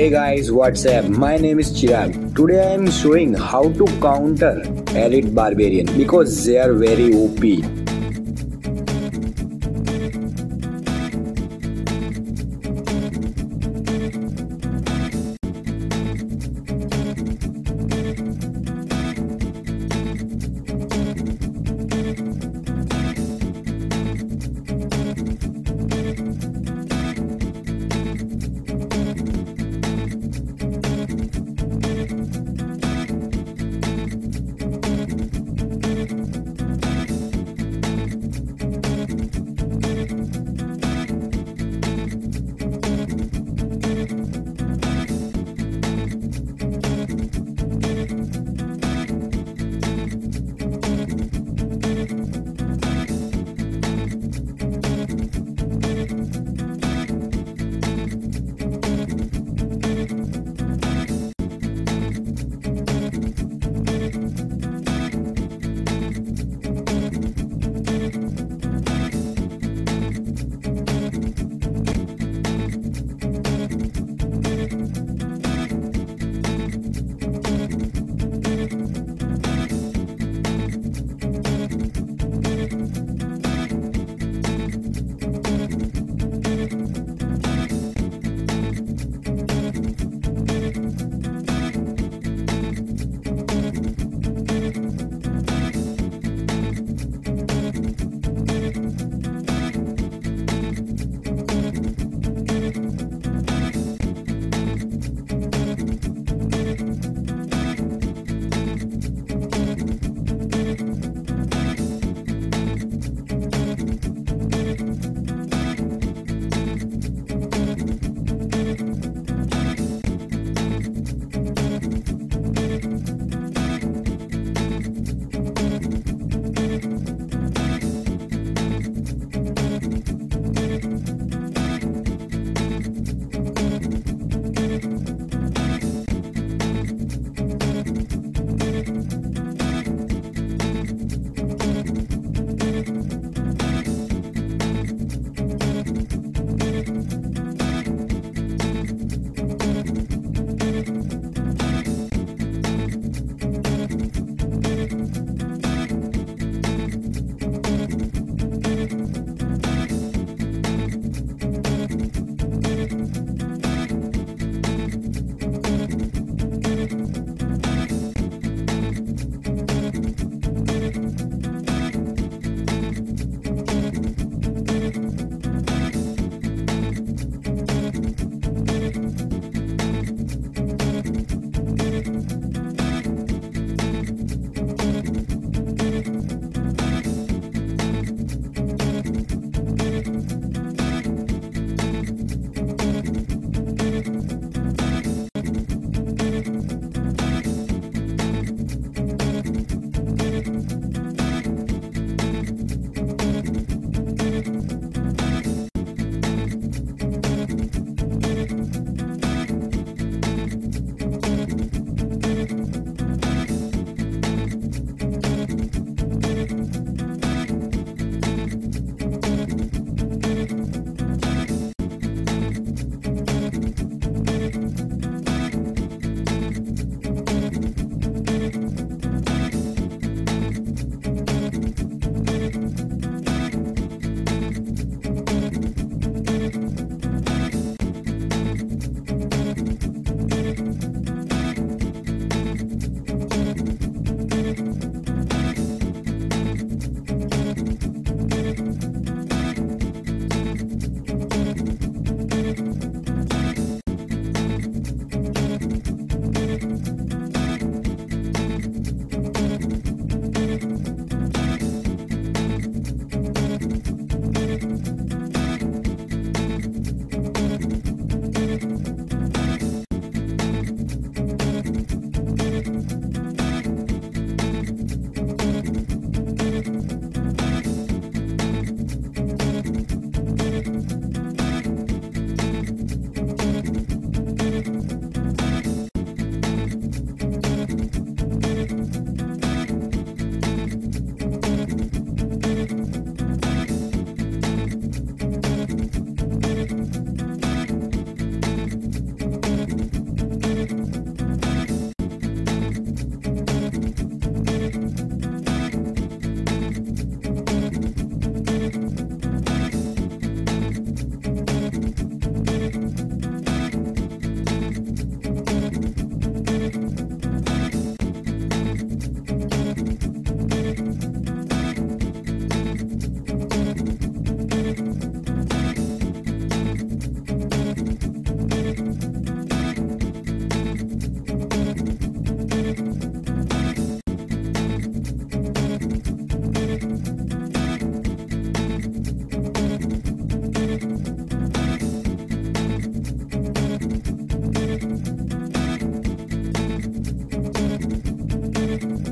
Hey guys, what's up? My name is Chirag. Today I am showing how to counter Elite Barbarian because they are very OP. Bye.